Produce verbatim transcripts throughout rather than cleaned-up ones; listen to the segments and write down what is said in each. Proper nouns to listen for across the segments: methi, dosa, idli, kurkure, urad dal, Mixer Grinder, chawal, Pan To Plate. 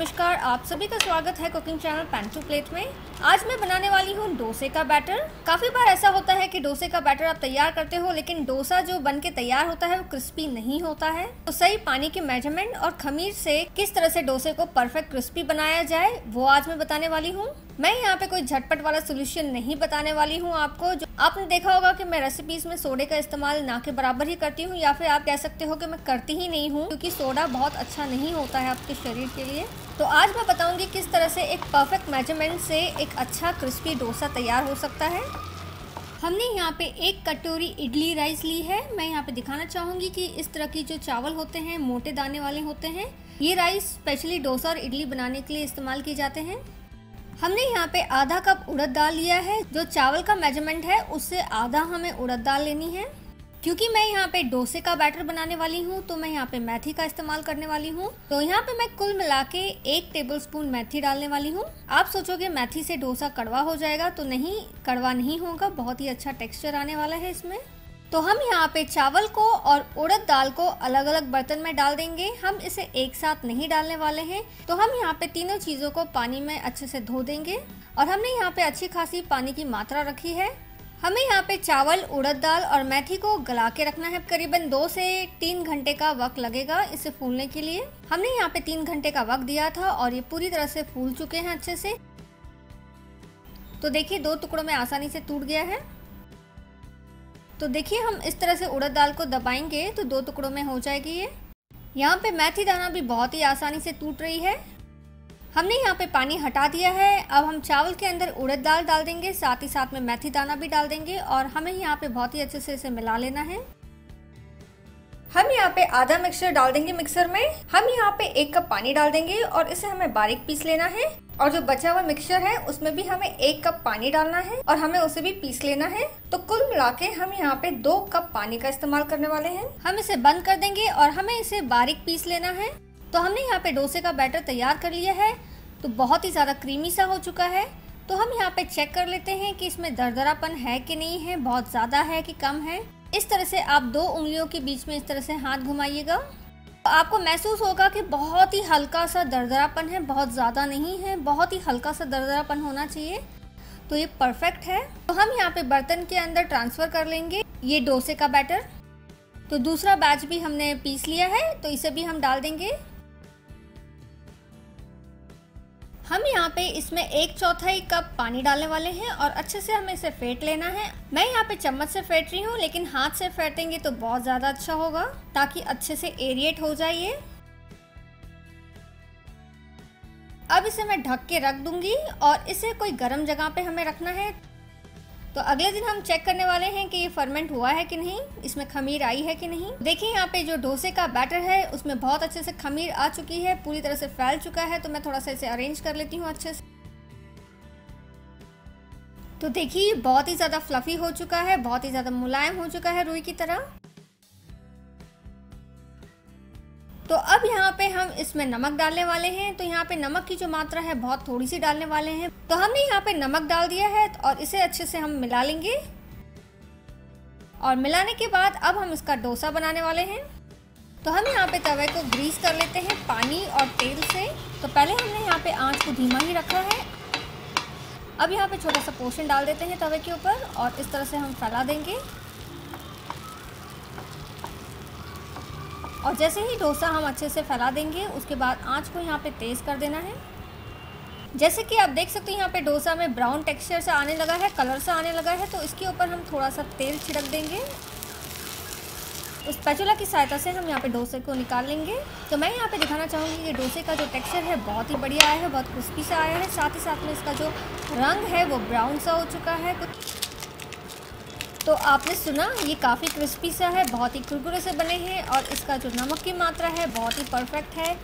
नमस्कार, आप सभी का स्वागत है cooking channel pan to plate में। आज मैं बनाने वाली हूँ डोसे का बैटर। काफ़ी बार ऐसा होता है कि डोसे का बैटर आप तैयार करते हो, लेकिन डोसा जो बन के तैयार होता है वो क्रिस्पी नहीं होता है। तो सही पानी के मेजरमेंट और खमीर से किस तरह से डोसे को परफेक्ट क्रिस्पी बनाया जाए वो आज मैं बताने वाली हूँ। मैं यहाँ पे कोई झटपट वाला सोल्यूशन नहीं बताने वाली हूँ आपको। जो आपने देखा होगा कि मैं रेसिपीज में सोडे का इस्तेमाल ना के बराबर ही करती हूँ, या फिर आप कह सकते हो कि मैं करती ही नहीं हूँ, क्योंकि सोडा बहुत अच्छा नहीं होता है आपके शरीर के लिए। तो आज मैं बताऊंगी किस तरह से एक परफेक्ट मेजरमेंट से एक अच्छा क्रिस्पी डोसा तैयार हो सकता है। हमने यहाँ पे एक कटोरी इडली राइस ली है। मैं यहाँ पे दिखाना चाहूँगी कि इस तरह की जो चावल होते हैं मोटे दाने वाले होते हैं, ये राइस स्पेशली डोसा और इडली बनाने के लिए इस्तेमाल किए जाते हैं। हमने यहाँ पे आधा कप उड़द दाल लिया है। जो चावल का मेजरमेंट है उससे आधा हमें उड़द दाल लेनी है। क्योंकि मैं यहाँ पे डोसे का बैटर बनाने वाली हूँ तो मैं यहाँ पे मेथी का इस्तेमाल करने वाली हूँ। तो यहाँ पे मैं कुल मिला के एक टेबलस्पून मेथी डालने वाली हूँ। आप सोचोगे मेथी से डोसा कड़वा हो जाएगा, तो नहीं, कड़वा नहीं होगा, बहुत ही अच्छा टेक्सचर आने वाला है इसमें। तो हम यहाँ पे चावल को और उड़द दाल को अलग अलग बर्तन में डाल देंगे, हम इसे एक साथ नहीं डालने वाले हैं। तो हम यहाँ पे तीनों चीज़ों को पानी में अच्छे से धो देंगे। और हमने यहाँ पे अच्छी खासी पानी की मात्रा रखी है। हमें यहाँ पे चावल, उड़द दाल और मेथी को गला के रखना है। करीबन दो से तीन घंटे का वक्त लगेगा इसे फूलने के लिए। हमने यहाँ पे तीन घंटे का वक्त दिया था और ये पूरी तरह से फूल चुके हैं अच्छे से। तो देखिए दो टुकड़ों में आसानी से टूट गया है। तो देखिए हम इस तरह से उड़द दाल को दबाएंगे तो दो टुकड़ों में हो जाएगी ये। यहाँ पे मेथी दाना भी बहुत ही आसानी से टूट रही है। हमने यहाँ पे पानी हटा दिया है। अब हम चावल के अंदर उड़द दाल डाल देंगे, साथ ही साथ में मेथी दाना भी डाल देंगे और हमें यहाँ पे बहुत ही अच्छे से इसे मिला लेना है। हम यहाँ पे आधा मिक्सचर डाल देंगे मिक्सर में। हम यहाँ पे एक कप पानी डाल देंगे और इसे हमें बारीक पीस लेना है। और जो बचा हुआ मिक्सचर है उसमें भी हमें एक कप पानी डालना है और हमें उसे भी पीस लेना है। तो कुल मिला के हम यहाँ पे दो कप पानी का इस्तेमाल करने वाले हैं। हम इसे बंद कर देंगे और हमें इसे बारीक पीस लेना है। तो हमने यहाँ पे डोसे का बैटर तैयार कर लिया है। तो बहुत ही ज़्यादा क्रीमी सा हो चुका है। तो हम यहाँ पे चेक कर लेते हैं कि इसमें दरदरापन है कि नहीं है, बहुत ज़्यादा है कि कम है। इस तरह से आप दो उंगलियों के बीच में इस तरह से हाथ घुमाइएगा तो आपको महसूस होगा कि बहुत ही हल्का सा दरदरापन है, बहुत ज़्यादा नहीं है, बहुत ही हल्का सा दरदरापन होना चाहिए। तो ये परफेक्ट है। तो हम यहाँ पे बर्तन के अंदर ट्रांसफ़र कर लेंगे ये डोसे का बैटर। तो दूसरा बैच भी हमने पीस लिया है तो इसे भी हम डाल देंगे। हम यहाँ पे इसमें एक चौथाई कप पानी डालने वाले हैं और अच्छे से हमें इसे फेंट लेना है। मैं यहाँ पे चम्मच से फेंट रही हूँ, लेकिन हाथ से फेंटेंगे तो बहुत ज़्यादा अच्छा होगा ताकि अच्छे से एरिएट हो जाए ये। अब इसे मैं ढक के रख दूंगी और इसे कोई गर्म जगह पे हमें रखना है। तो अगले दिन हम चेक करने वाले हैं कि ये फर्मेंट हुआ है कि नहीं, इसमें खमीर आई है कि नहीं। देखिए यहाँ पे जो डोसे का बैटर है उसमें बहुत अच्छे से खमीर आ चुकी है, पूरी तरह से फैल चुका है। तो मैं थोड़ा सा इसे अरेंज कर लेती हूँ अच्छे से। तो देखिए बहुत ही ज़्यादा फ्लफी हो चुका है, बहुत ही ज़्यादा मुलायम हो चुका है रुई की तरह। तो अब यहाँ पे हम इसमें नमक डालने वाले हैं। तो यहाँ पे नमक की जो मात्रा है बहुत थोड़ी सी डालने वाले हैं। तो हमने यहाँ पे नमक डाल दिया है और इसे अच्छे से हम मिला लेंगे। और मिलाने के बाद अब हम इसका डोसा बनाने वाले हैं। तो हम यहाँ पे तवे को ग्रीस कर लेते हैं पानी और तेल से। तो पहले हमने यहाँ पे आँच को धीमा ही रखा है। अब यहाँ पे छोटा सा पोर्शन डाल देते हैं तवे के ऊपर और इस तरह से हम फैला देंगे। और जैसे ही डोसा हम अच्छे से फैला देंगे उसके बाद आंच को यहाँ पे तेज़ कर देना है। जैसे कि आप देख सकते हैं यहाँ पे डोसा में ब्राउन टेक्सचर सा आने लगा है, कलर सा आने लगा है। तो इसके ऊपर हम थोड़ा सा तेल छिड़क देंगे। स्पैचुला की सहायता से हम यहाँ पे डोसे को निकाल लेंगे। तो मैं यहाँ पे दिखाना चाहूँगी कि डोसे का जो टेक्सचर है बहुत ही बढ़िया आया है, बहुत क्रिस्पी सा आया है। साथ ही साथ में इसका जो रंग है वो ब्राउन सा हो चुका है। तो आपने सुना, ये काफ़ी क्रिस्पी सा है, बहुत ही कुरकुरे से बने हैं और इसका जो नमक की मात्रा है बहुत ही परफेक्ट है।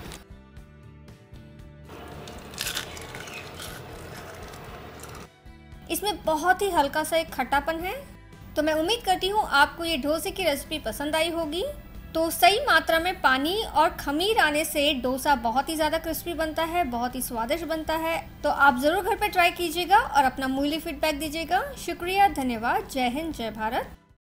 इसमें बहुत ही हल्का सा एक खट्टापन है। तो मैं उम्मीद करती हूँ आपको ये डोसे की रेसिपी पसंद आई होगी। तो सही मात्रा में पानी और खमीर आने से डोसा बहुत ही ज़्यादा क्रिस्पी बनता है, बहुत ही स्वादिष्ट बनता है। तो आप ज़रूर घर पर ट्राई कीजिएगा और अपना मूल्य फीडबैक दीजिएगा। शुक्रिया, धन्यवाद, जय हिंद, जय भारत।